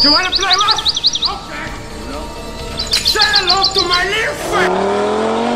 Do you wanna play rough? Okay. No. Say hello to my little friend.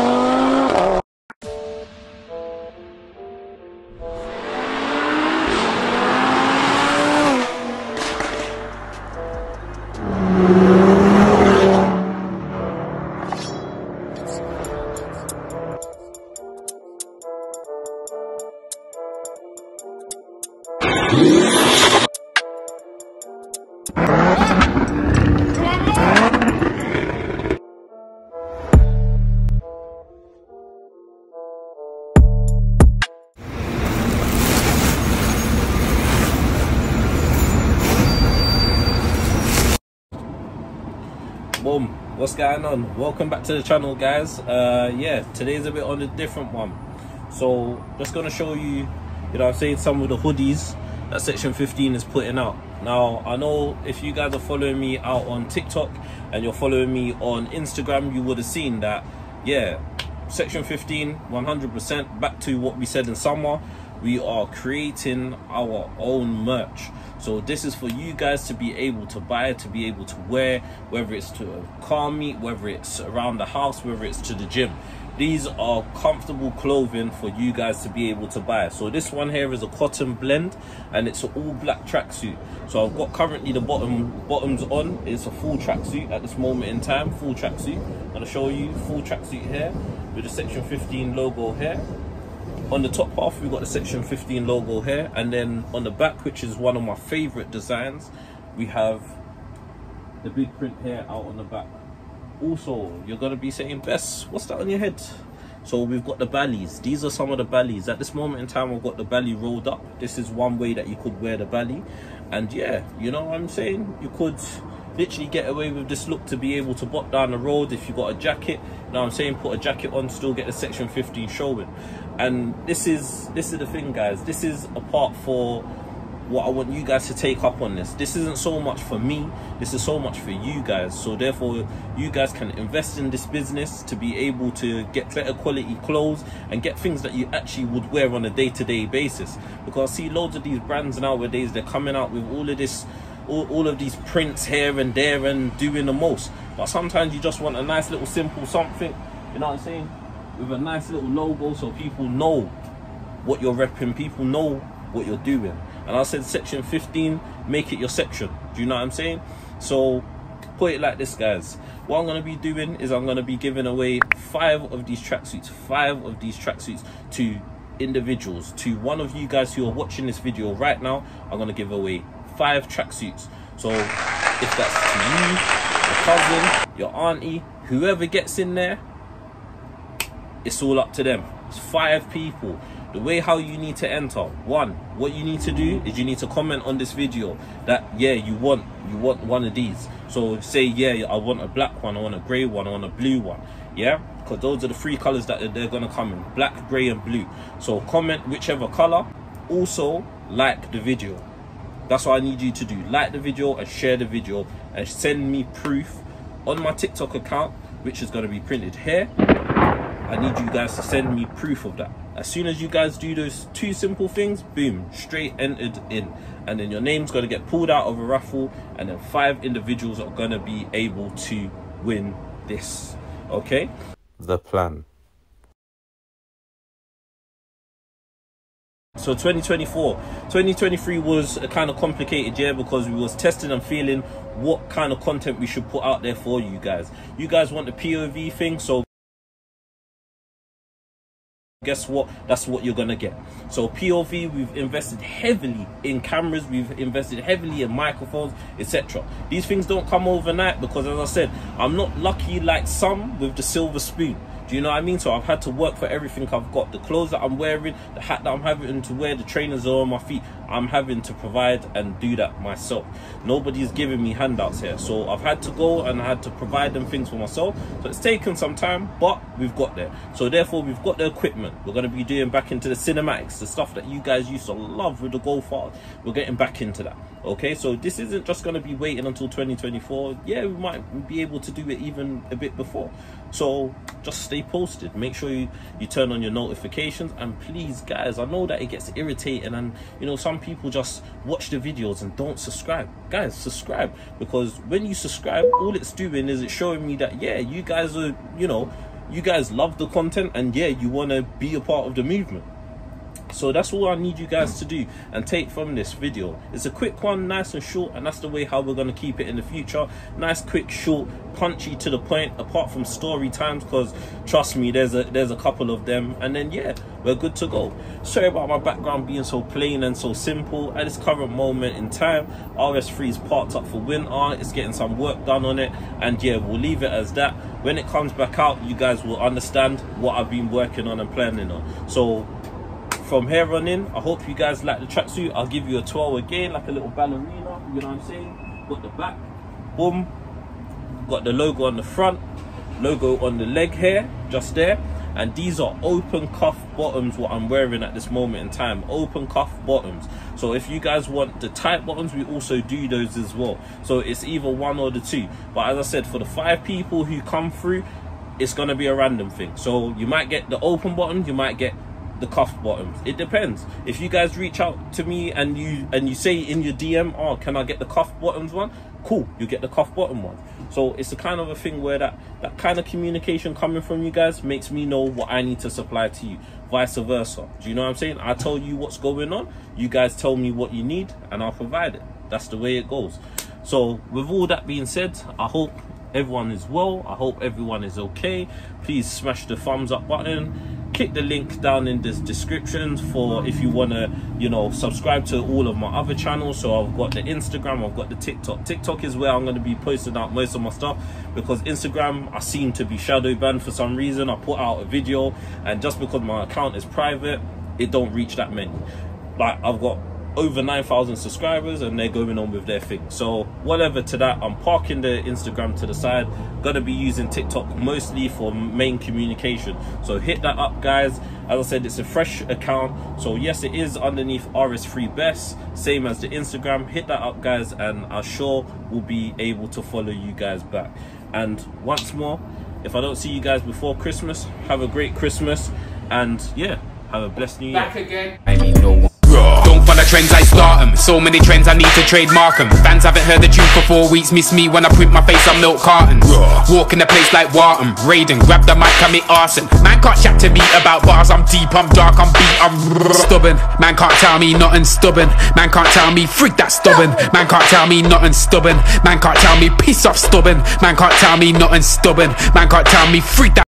Boom, what's going on? Welcome back to the channel, guys. Yeah, today's a bit on a different one, so just gonna show you, you know what I'm saying, some of the hoodies that section 15 is putting out. Now I know if you guys are following me out on TikTok and you're following me on Instagram, you would have seen that, yeah, section 15 100% back to what we said in summer. We are creating our own merch. So this is for you guys to be able to buy, to be able to wear, whether it's to a car meet, whether it's around the house, whether it's to the gym. These are comfortable clothing for you guys to be able to buy. So this one here is a cotton blend and it's an all black tracksuit. So I've got currently the bottoms on. It's a full tracksuit at this moment in time, full tracksuit. I'm gonna show you full tracksuit here with the section 15 logo here. On the top half we've got the section 15 logo here, and then on the back, which is one of my favorite designs, we have the big print here out on the back. Also, you're going to be saying, Best, what's that on your head? So we've got the ballys. These are some of the ballys at this moment in time. I've got the bally rolled up. This is one way that you could wear the bally, and yeah, you know what I'm saying, you could literally get away with this look to be able to bop down the road. If you've got a jacket, you know what I'm saying, put a jacket on, still get the section 15 showing. And this is the thing, guys. This is a part for what I want you guys to take up on. This isn't so much for me, this is so much for you guys. So therefore you guys can invest in this business to be able to get better quality clothes and get things that you actually would wear on a day-to-day basis. Because see, loads of these brands nowadays, they're coming out with all of this, all of these prints here and there and doing the most, but sometimes you just want a nice little simple something, you know what I'm saying, with a nice little logo, so people know what you're repping, people know what you're doing. And I said section 15, make it your section. Do you know what I'm saying? So put it like this, guys. What I'm going to be doing is I'm going to be giving away five of these tracksuits to individuals, to one of you guys who are watching this video right now. I'm going to give away 5 tracksuits. So if that's to you, your cousin, your auntie, whoever gets in there, it's all up to them. It's 5 people. The way how you need to enter: 1, what you need to do is you need to comment on this video that, yeah, you want one of these. So say, yeah, I want a black one, I want a grey one, I want a blue one. Yeah, because those are the 3 colours that they're going to come in: black, grey and blue. So comment whichever colour. Also like the video. That's what I need you to do. Like the video and share the video and send me proof on my TikTok account, which is going to be printed here. I need you guys to send me proof of that. As soon as you guys do those 2 simple things, boom, straight entered in. And then your name's going to get pulled out of a raffle, and then 5 individuals are going to be able to win this. Okay? The plan. So 2023 was a kind of complicated year because we was testing and feeling what kind of content we should put out there for you guys. You guys want the POV thing, so guess what, that's what you're gonna get. So POV, we've invested heavily in cameras, we've invested heavily in microphones, etc. These things don't come overnight because, as I said, I'm not lucky like some with the silver spoon. Do you know what I mean? So I've had to work for everything I've got. The clothes that I'm wearing, the hat that I'm having to wear, the trainers are on my feet. I'm having to provide and do that myself. Nobody's giving me handouts here. So I've had to go and I had to provide them things for myself. So it's taken some time, but we've got there. So therefore we've got the equipment. We're going to be doing back into the cinematics, the stuff that you guys used to love with the GoFast. We're getting back into that. Okay, so this isn't just going to be waiting until 2024. Yeah, we might be able to do it even a bit before. So just stay be posted. Make sure you turn on your notifications, and please guys, I know that it gets irritating, and you know, some people just watch the videos and don't subscribe. Guys, subscribe, because when you subscribe, all it's doing is it's showing me that yeah, you guys are, you know, you guys love the content, and yeah, you want to be a part of the movement. So that's all I need you guys to do and take from this video. It's a quick one, nice and short, and that's the way how we're going to keep it in the future. Nice, quick, short, punchy, to the point, apart from story times, because trust me, there's a couple of them, and then yeah, we're good to go. Sorry about my background being so plain and so simple. At this current moment in time, RS3 is parked up for winter. It's getting some work done on it, and yeah, we'll leave it as that. When it comes back out, you guys will understand what I've been working on and planning on. So from here on in, I hope you guys like the tracksuit. I'll give you a twirl again, like a little ballerina, you know what I'm saying? Got the back, boom. Got the logo on the front, logo on the leg here, just there. And these are open cuff bottoms, what I'm wearing at this moment in time. Open cuff bottoms. So if you guys want the tight bottoms, we also do those as well. So it's either one or the two. But as I said, for the 5 people who come through, it's going to be a random thing. So you might get the open bottoms, you might get the cuff bottoms. It depends. If you guys reach out to me and you say in your DM, oh, can I get the cuff bottoms one? Cool, you get the cuff bottom one. So it's the kind of a thing where that kind of communication coming from you guys makes me know what I need to supply to you. Vice versa. Do you know what I'm saying? I tell you what's going on, you guys tell me what you need, and I'll provide it. That's the way it goes. So with all that being said, I hope everyone is well. I hope everyone is okay. Please smash the thumbs up button. Click the link down in this description for if you want to, you know, subscribe to all of my other channels. So I've got the Instagram, I've got the TikTok. TikTok is where I'm going to be posting out most of my stuff, because Instagram, I seem to be shadow banned for some reason. I put out a video, and just because my account is private, it don't reach that many. Like, I've got over 9,000 subscribers, and they're going on with their thing. So whatever to that, I'm parking the Instagram to the side. Gonna be using TikTok mostly for main communication, so hit that up guys. As I said, it's a fresh account, so yes, it is underneath RS3BEST, same as the Instagram. Hit that up guys, and I'm sure we'll be able to follow you guys back. And once more, if I don't see you guys before Christmas, have a great Christmas, and yeah, have a blessed new year. Back again. I mean, no. Don't follow trends, I start them. So many trends, I need to trademark them. Fans haven't heard the tune for 4 weeks. Miss me when I print my face on milk cartons. Walk in the place like Wharton, raiding, grab the mic, commit arson. Man can't chat to me about bars. I'm deep, I'm dark, I'm beat, I'm stubborn. Man can't tell me nothing stubborn. Man can't tell me freak that stubborn. Man can't tell me nothing stubborn. Man can't tell me piss off stubborn. Man can't tell me nothing stubborn. Man can't tell me freak that